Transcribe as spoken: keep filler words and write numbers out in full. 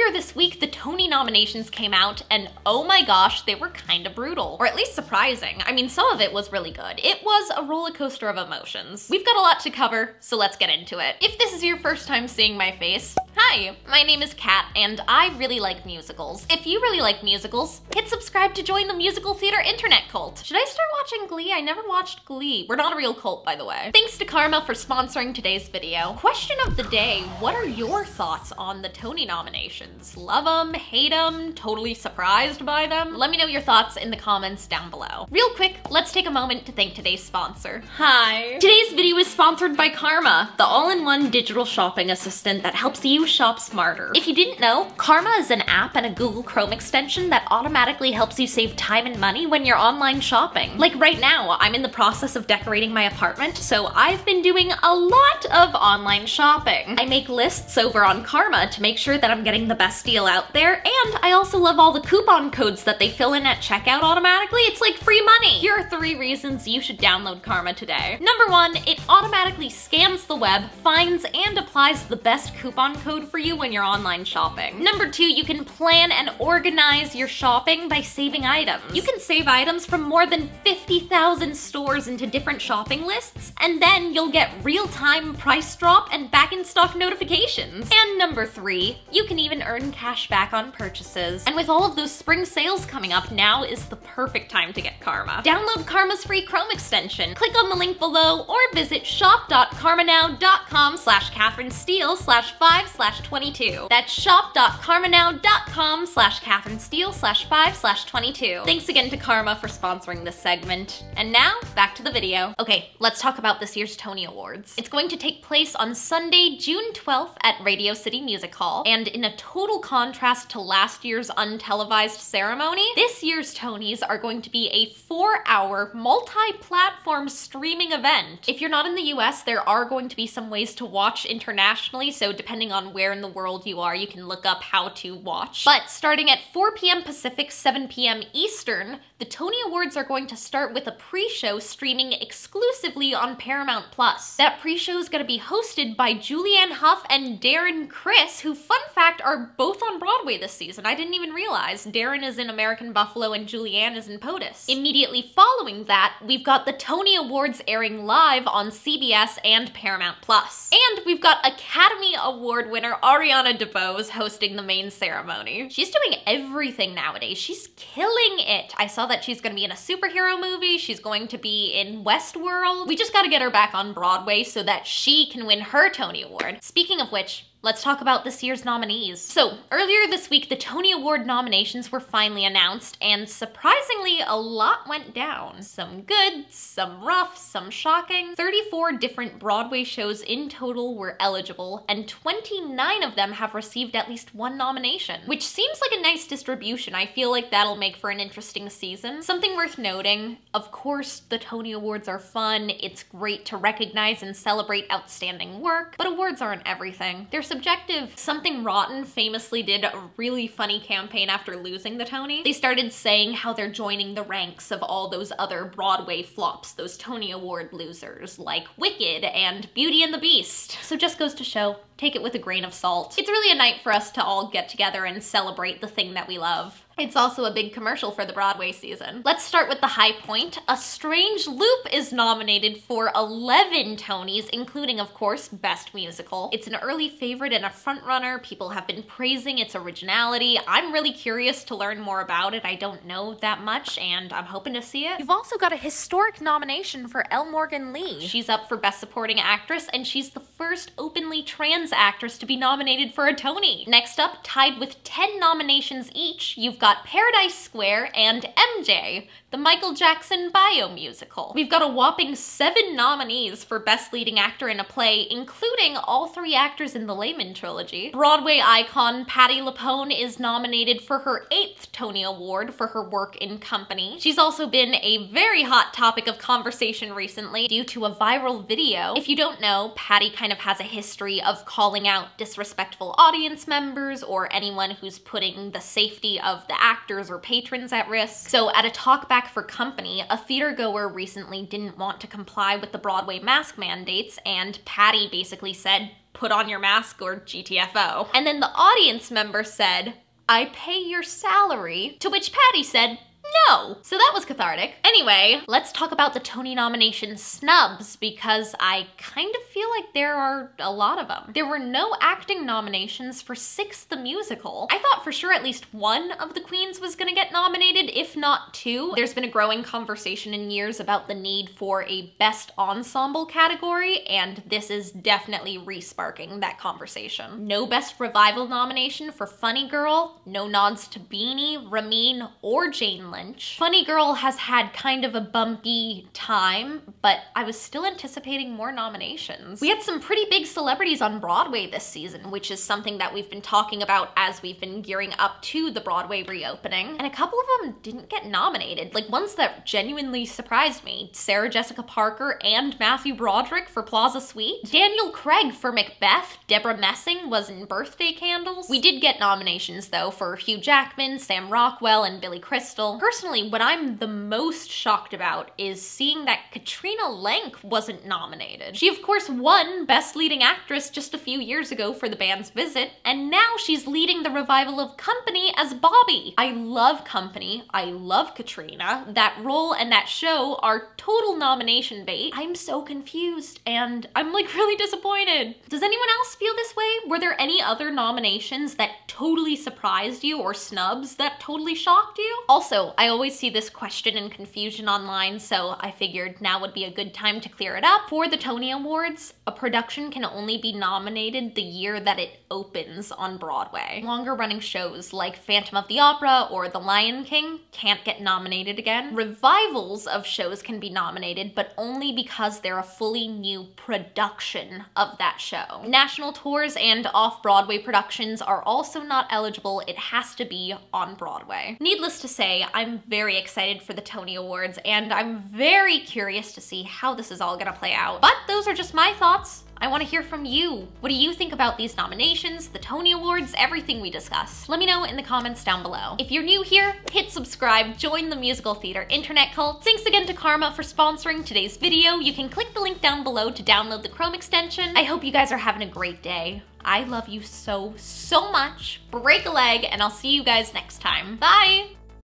Earlier this week, the Tony nominations came out and oh my gosh, they were kind of brutal, or at least surprising. I mean, some of it was really good. It was a roller coaster of emotions. We've got a lot to cover, so let's get into it. If this is your first time seeing my face, hi, my name is Kat and I really like musicals. If you really like musicals, hit subscribe to join the musical theater internet cult. Should I start watching Glee? I never watched Glee. We're not a real cult, by the way. Thanks to Karma for sponsoring today's video. Question of the day, what are your thoughts on the Tony nominations? Love them, hate them, totally surprised by them? Let me know your thoughts in the comments down below. Real quick, let's take a moment to thank today's sponsor. Hi. Today's video is sponsored by Karma, the all-in-one digital shopping assistant that helps you shop smarter. If you didn't know, Karma is an app and a Google Chrome extension that automatically helps you save time and money when you're online shopping. Like right now, I'm in the process of decorating my apartment, so I've been doing a lot of online shopping. I make lists over on Karma to make sure that I'm getting the best deal out there, and I also love all the coupon codes that they fill in at checkout automatically. It's like free money. Here are three reasons you should download Karma today. Number one, it automatically scans the web, finds and applies the best coupon code for you when you're online shopping. Number two, you can plan and organize your shopping by saving items. You can save items from more than fifty thousand stores into different shopping lists, and then you'll get real-time price drop and back-in-stock notifications. And number three, you can even earn cash back on purchases. And with all of those spring sales coming up, now is the perfect time to get Karma. Download Karma's free Chrome extension, click on the link below, or visit shop.karmanow.com slash Katherine Steele slash five slash 22. That's shop.karmanow.com slash Katherine Steele slash five slash 22. Thanks again to Karma for sponsoring this segment. And now back to the video. Okay, let's talk about this year's Tony Awards. It's going to take place on Sunday, June twelfth at Radio City Music Hall. And in a total contrast to last year's untelevised ceremony, this year's Tonys are going to be a four hour multi-platform streaming event. If you're not in the U S, there are going to be some ways to watch internationally. So depending on On where in the world you are, you can look up how to watch. But starting at four p m Pacific, seven p m Eastern, the Tony Awards are going to start with a pre-show streaming exclusively on Paramount Plus. That pre-show is going to be hosted by Julianne Hough and Darren Criss, who, fun fact, are both on Broadway this season. I didn't even realize. Darren is in American Buffalo and Julianne is in POTUS. Immediately following that, we've got the Tony Awards airing live on C B S and Paramount Plus. And we've got Academy Award winner Ariana DeBose hosting the main ceremony. She's doing everything nowadays. She's killing it. I saw that she's gonna be in a superhero movie. She's going to be in Westworld. We just gotta get her back on Broadway so that she can win her Tony Award. Speaking of which, let's talk about this year's nominees. So earlier this week, the Tony Award nominations were finally announced, and surprisingly, a lot went down. Some good, some rough, some shocking. thirty-four different Broadway shows in total were eligible, and twenty-nine of them have received at least one nomination, which seems like a nice distribution. I feel like that'll make for an interesting season. Something worth noting, of course, the Tony Awards are fun. It's great to recognize and celebrate outstanding work, but awards aren't everything. There's subjective. Something Rotten famously did a really funny campaign after losing the Tony. They started saying how they're joining the ranks of all those other Broadway flops, those Tony Award losers, like Wicked and Beauty and the Beast. So just goes to show, take it with a grain of salt. It's really a night for us to all get together and celebrate the thing that we love. It's also a big commercial for the Broadway season. Let's start with the high point. A Strange Loop is nominated for eleven Tonys, including, of course, Best Musical. It's an early favorite and a frontrunner. People have been praising its originality. I'm really curious to learn more about it. I don't know that much, and I'm hoping to see it. You've also got a historic nomination for L. Morgan Lee. She's up for Best Supporting Actress, and she's the first openly trans actress to be nominated for a Tony. Next up, tied with ten nominations each, you've got Paradise Square and M J, the Michael Jackson bio musical. We've got a whopping seven nominees for Best Leading Actor in a Play, including all three actors in the Lehman Trilogy. Broadway icon Patti LuPone is nominated for her eighth Tony Award for her work in Company. She's also been a very hot topic of conversation recently due to a viral video. If you don't know, Patti kind of has a history of calling out disrespectful audience members or anyone who's putting the safety of the actors or patrons at risk. So at a talk back for Company, a theater goer recently didn't want to comply with the Broadway mask mandates, and Patti basically said, put on your mask or G T F O. And then the audience member said, I pay your salary, to which Patti said, no. So that was cathartic. Anyway, let's talk about the Tony nomination snubs, because I kind of feel like there are a lot of them. There were no acting nominations for Six the Musical. I thought for sure at least one of the queens was gonna get nominated, if not two. There's been a growing conversation in years about the need for a best ensemble category, and this is definitely re-sparking that conversation. No best revival nomination for Funny Girl, no nods to Beanie, Ramin, or Jane Lynn. Funny Girl has had kind of a bumpy time, but I was still anticipating more nominations. We had some pretty big celebrities on Broadway this season, which is something that we've been talking about as we've been gearing up to the Broadway reopening. And a couple of them didn't get nominated, like ones that genuinely surprised me. Sarah Jessica Parker and Matthew Broderick for Plaza Suite. Daniel Craig for Macbeth. Deborah Messing was in Birthday Candles. We did get nominations though for Hugh Jackman, Sam Rockwell, and Billy Crystal. Personally, what I'm the most shocked about is seeing that Katrina Lenk wasn't nominated. She of course won Best Leading Actress just a few years ago for The Band's Visit, and now she's leading the revival of Company as Bobby. I love Company, I love Katrina. That role and that show are total nomination bait. I'm so confused and I'm like really disappointed. Does anyone else feel this way? Were there any other nominations that totally surprised you, or snubs that totally shocked you? Also, I always see this question and confusion online, so I figured now would be a good time to clear it up. For the Tony Awards, a production can only be nominated the year that it opens on Broadway. Longer running shows like Phantom of the Opera or The Lion King can't get nominated again. Revivals of shows can be nominated, but only because they're a fully new production of that show. National tours and off-Broadway productions are also not eligible. It has to be on Broadway. Needless to say, I'm very excited for the Tony Awards, and I'm very curious to see how this is all gonna play out. But those are just my thoughts. I wanna hear from you. What do you think about these nominations, the Tony Awards, everything we discussed? Let me know in the comments down below. If you're new here, hit subscribe, join the musical theater internet cult. Thanks again to Karma for sponsoring today's video. You can click the link down below to download the Chrome extension. I hope you guys are having a great day. I love you so, so much. Break a leg, and I'll see you guys next time. Bye.